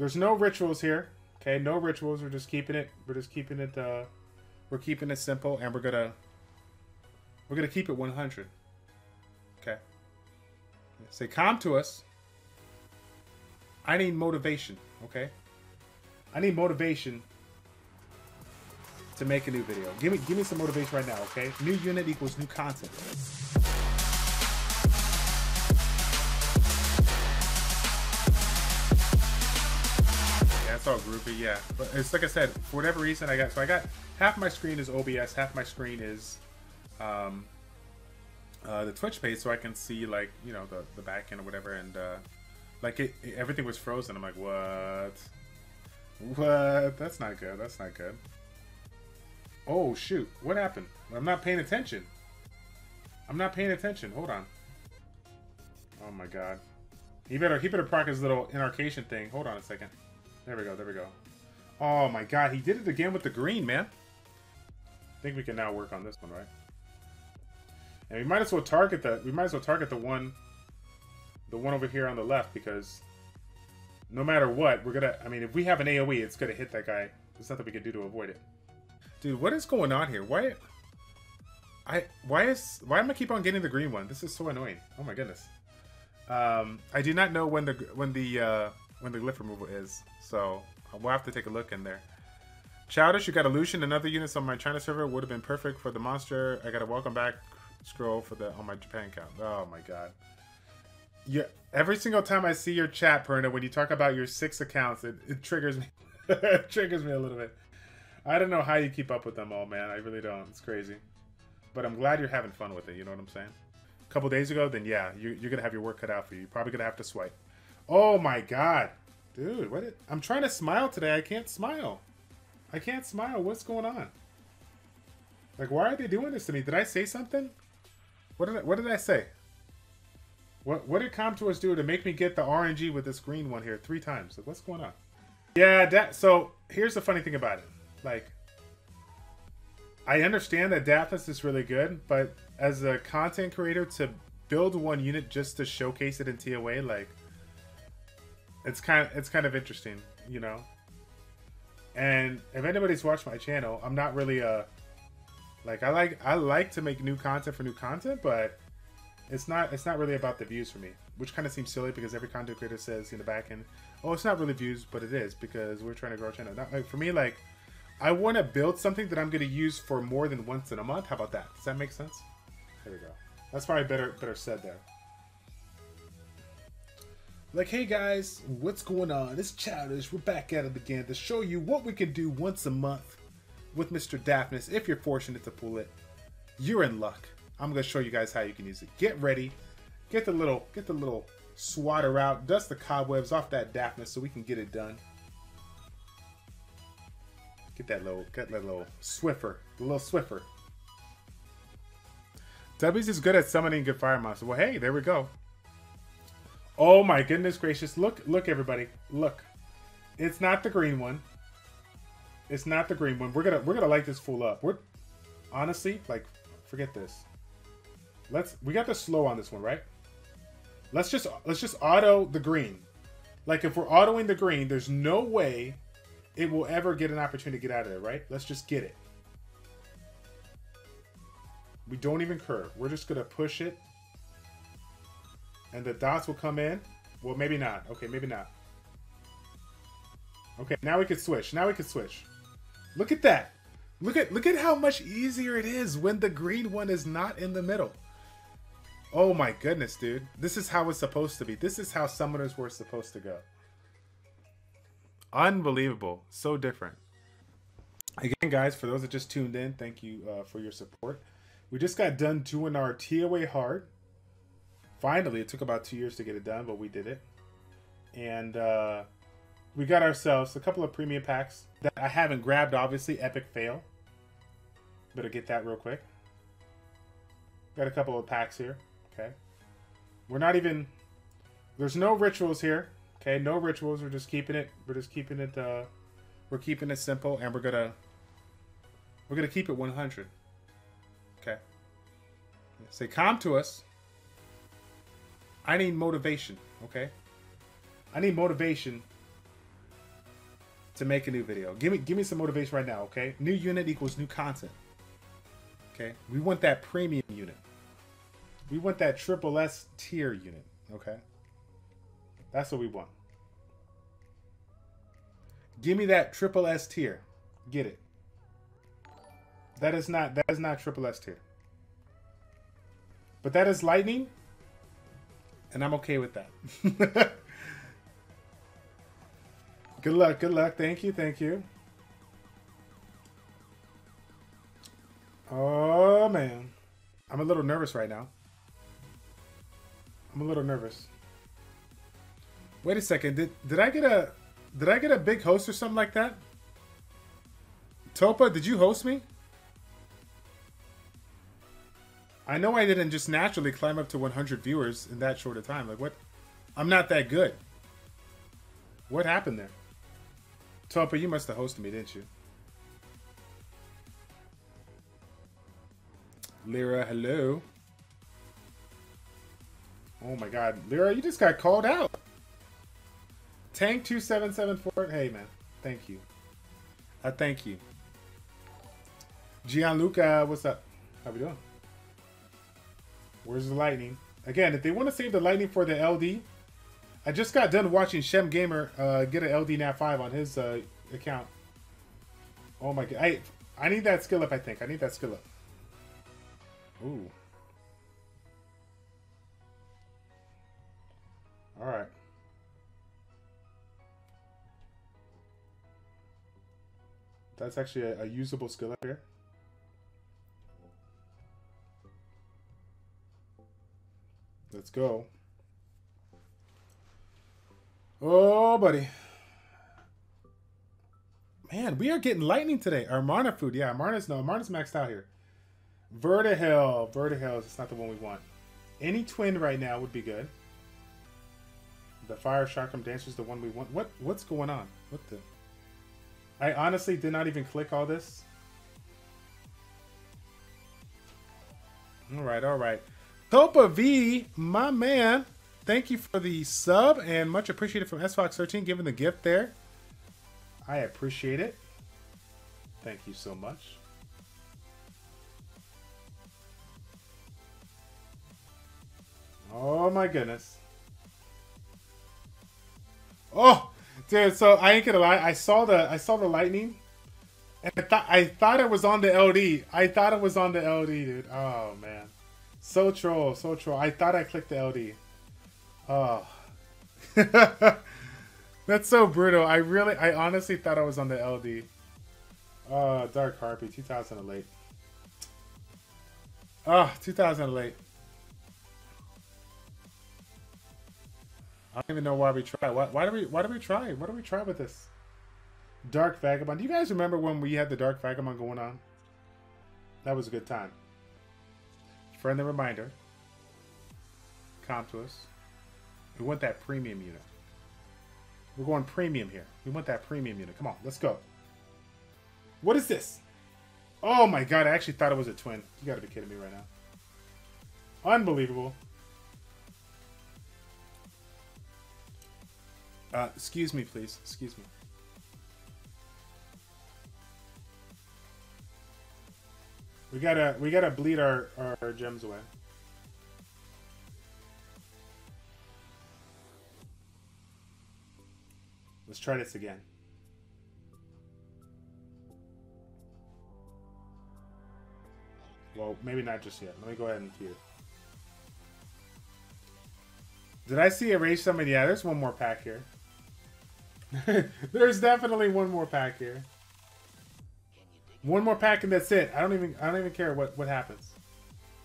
There's no rituals here. Okay, no rituals. We're just keeping it. We're keeping it simple, and we're gonna keep it 100. Okay. Say, come to us. I need motivation. Okay. I need motivation to make a new video. Give me some motivation right now. Okay. New unit equals new content. It's all groupy, yeah. But it's like I said, for whatever reason, I got half my screen is OBS, half my screen is the Twitch page, so I can see, like, you know, the back end or whatever. And like everything was frozen. I'm like, what? That's not good. That's not good. Oh shoot! What happened? I'm not paying attention. I'm not paying attention. Hold on. Oh my god. He better proc his little inarcation thing. Hold on a second. There we go, there we go. Oh my god, he did it again with the green, man. I think we can now work on this one, right? And we might as well target that. We might as well target the one over here on the left, because no matter what, we're gonna, I mean, if we have an AoE, it's gonna hit that guy. There's nothing we can do to avoid it. Dude, what is going on here? Why am I keep on getting the green one? This is so annoying. Oh my goodness. I do not know when the glyph removal is, so we'll have to take a look in there. Childish, you got Illusion and other units on my China server would have been perfect for the monster. I got a welcome back scroll for the on my Japan account. Oh my god. Yeah, every single time I see your chat, Perna, when you talk about your 6 accounts, it triggers me. It triggers me a little bit. I don't know how you keep up with them all, man. I really don't. It's crazy. But I'm glad you're having fun with it, you know what I'm saying? A couple days ago, then yeah, you're gonna have your work cut out for you. You're probably gonna have to swipe. Oh my god. Dude, what is, I'm trying to smile today. I can't smile. I can't smile. What's going on? Like, why are they doing this to me? Did I say something? What did I say? What did Comtours do to make me get the RNG with this green one here 3 times? Like, what's going on? Yeah, so here's the funny thing about it. Like, I understand that Daphnis is really good, but as a content creator, to build one unit just to showcase it in TOA, like, it's kind of interesting, you know. And if anybody's watched my channel, I'm not really I like to make new content for new content, but it's not really about the views for me, which kind of seems silly because every content creator says in the back end, oh, it's not really views, but it is because we're trying to grow our channel. Not like for me, like I want to build something that I'm going to use for more than once in a month. How about that? Does that make sense? There we go. That's probably better said there. Like, hey guys, what's going on? It's Childish. We're back at it again to show you what we can do once a month with Mr. Daphnis. If you're fortunate to pull it, you're in luck. I'm gonna show you guys how you can use it. Get ready, get the little swatter out, dust the cobwebs off that Daphnis so we can get it done. Get that little Swiffer, the little Swiffer. W's is good at summoning good fire monsters. Well, hey, there we go. Oh my goodness gracious. Look everybody. Look. It's not the green one. It's not the green one. We're gonna light this fool up. We're honestly, like, forget this. We got the slow on this one, right? Let's just auto the green. Like, if we're autoing the green, there's no way it will ever get an opportunity to get out of there, right? Let's just get it. We don't even curve. We're just gonna push it. And the dots will come in. Well, maybe not. Okay, maybe not. Okay, now we can switch. Now we can switch. Look at that. Look at how much easier it is when the green one is not in the middle. Oh my goodness, dude. This is how it's supposed to be. This is how summoners were supposed to go. Unbelievable. So different. Again, guys, for those that just tuned in, thank you for your support. We just got done doing our TOA hard. Finally, it took about 2 years to get it done, but we did it. And we got ourselves a couple of premium packs that I haven't grabbed, obviously. Epic fail. Better get that real quick. Got a couple of packs here. Okay. We're not even... There's no rituals here. Okay, no rituals. We're just keeping it. We're keeping it simple, and we're gonna keep it 100. Okay. Say, come to us. I need motivation, okay? I need motivation to make a new video. Give me some motivation right now, okay? New unit equals new content. Okay? We want that premium unit. We want that triple S tier unit, okay? That's what we want. Give me that triple S tier. Get it. That is not triple S tier. But that is lightning, and I'm okay with that. Good luck, good luck. Thank you, thank you. Oh, man. I'm a little nervous right now. I'm a little nervous. Wait a second. Did I get a big host or something like that? Topa, did you host me? I know I didn't just naturally climb up to 100 viewers in that short a time. Like, what? I'm not that good. What happened there? Topa, you must have hosted me, didn't you? Lyra, hello. Oh my God, Lyra, you just got called out. Tank 2774. Hey man, thank you. I thank you. Gianluca, what's up? How we doing? Where's the lightning? Again, if they want to save the lightning for the LD, I just got done watching ShemGamer get an LD NAT5 on his account. Oh my God, I need that skill up. I think I need that skill up. Ooh. All right. That's actually a usable skill up here. Let's go. Oh, buddy. Man, we are getting lightning today. Armana food. Yeah, Armana's maxed out here. Verdehile. Verdehile is just not the one we want. Any twin right now would be good. The fire Sharkum dancer is the one we want. What's going on? What the? I honestly did not even click all this. All right, all right. Topa V, my man. Thank you for the sub and much appreciated from SFOX13 giving the gift there. I appreciate it. Thank you so much. Oh my goodness. Oh, dude. So I ain't gonna lie. I saw the lightning, and I thought it was on the LD. I thought it was on the LD, dude. Oh man, so troll, so troll. I thought I clicked the LD. Oh, that's so brutal. I honestly thought I was on the LD. Oh, Dark Harpy, 2008. Ah, oh, 2008. I don't even know why we tried. Why do we try? What do we try with this? Dark Vagabond. Do you guys remember when we had the Dark Vagabond going on? That was a good time. Friendly reminder. Comp to us. We want that premium unit. We're going premium here. We want that premium unit. Come on, let's go. What is this? Oh my God, I actually thought it was a twin. You gotta be kidding me right now. Unbelievable. Excuse me, please. Excuse me. We gotta bleed our gems away. Let's try this again. Well, maybe not just yet. Let me go ahead and queue. Did I see erase somebody? Yeah, there's one more pack here. There's definitely one more pack here. One more pack and that's it. I don't even care what happens.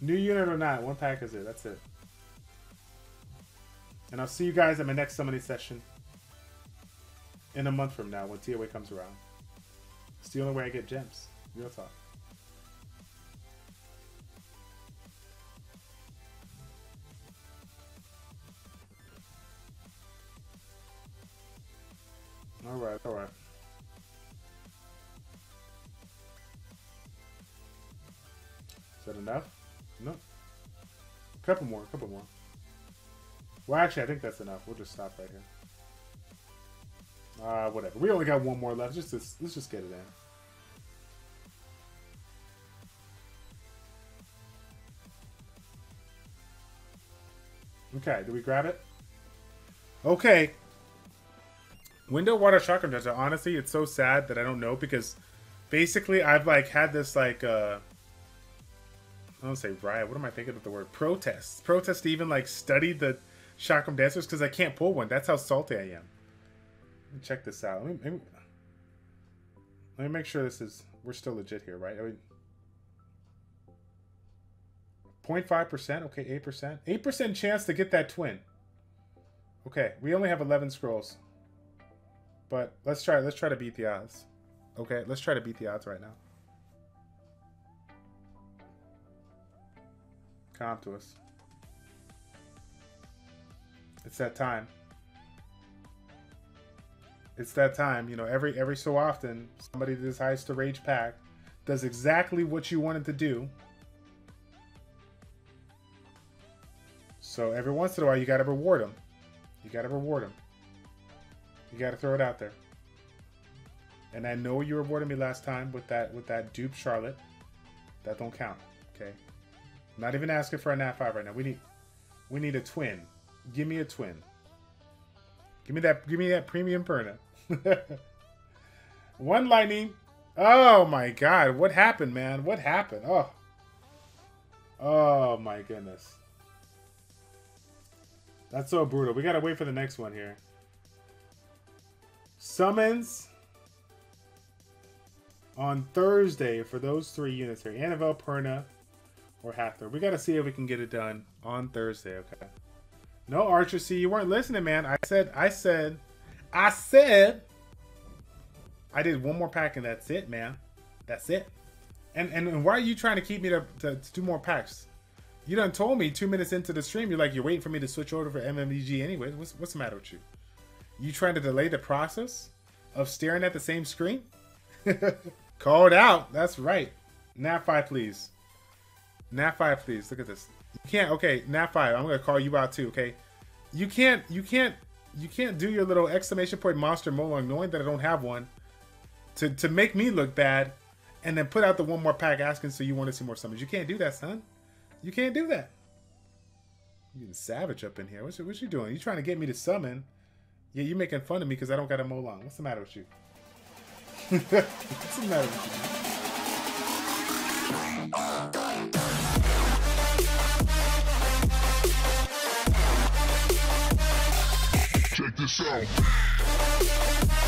New unit or not, one pack is it. That's it. And I'll see you guys at my next summoning session in a month from now when TOA comes around. It's the only way I get gems. Real talk. All right, all right. Is that enough? No. A couple more, a couple more. Well, actually, I think that's enough. We'll just stop right here. Whatever. We only got one more left. Let's just get it in. Okay, did we grab it? Okay. Window water chakram dungeon. Honestly, it's so sad that I don't know, because basically I've like had this like I don't say riot, what am I thinking of the word? Protest. Protest to even like study the chakram dancers because I can't pull one. That's how salty I am. Let me check this out. Let me make sure this is we're still legit here, right? I mean 0.5%, okay, 8%. 8% chance to get that twin. Okay, we only have 11 scrolls. But let's try to beat the odds. Okay, let's try to beat the odds right now. Calm to us. It's that time. It's that time, you know, every so often somebody decides to rage pack, does exactly what you wanted to do. So every once in a while, you gotta reward them. You gotta reward them. You gotta throw it out there. And I know you rewarded me last time with that dupe Charlotte. That don't count. Okay. I'm not even asking for a NAT5 right now. We need a twin. Give me a twin. Give me that premium Perna. One lightning. Oh my God! What happened, man? What happened? Oh my goodness. That's so brutal. We gotta wait for the next one here. Summons on Thursday for those 3 units here. Annabelle, Perna, or Hathor. We gotta see if we can get it done on Thursday, okay? No, Archer C, you weren't listening, man. I said I did one more pack and that's it, man. That's it. And why are you trying to keep me to do more packs? You done told me 2 minutes into the stream, you're waiting for me to switch over for MMEG anyway. What's the matter with you? You trying to delay the process of staring at the same screen? Called out. That's right. NAT5, please. NAT5, please. Look at this. You can't. Okay, NAT5. I'm gonna call you out too. Okay. You can't do your little exclamation point monster Molang knowing that I don't have one to make me look bad, and then put out the one more pack asking so you want to see more summons. You can't do that, son. You can't do that. You're getting savage up in here. What you doing? You trying to get me to summon? Yeah, you making fun of me because I don't got a Molang. What's the matter with you? What's the matter with you? Check this out.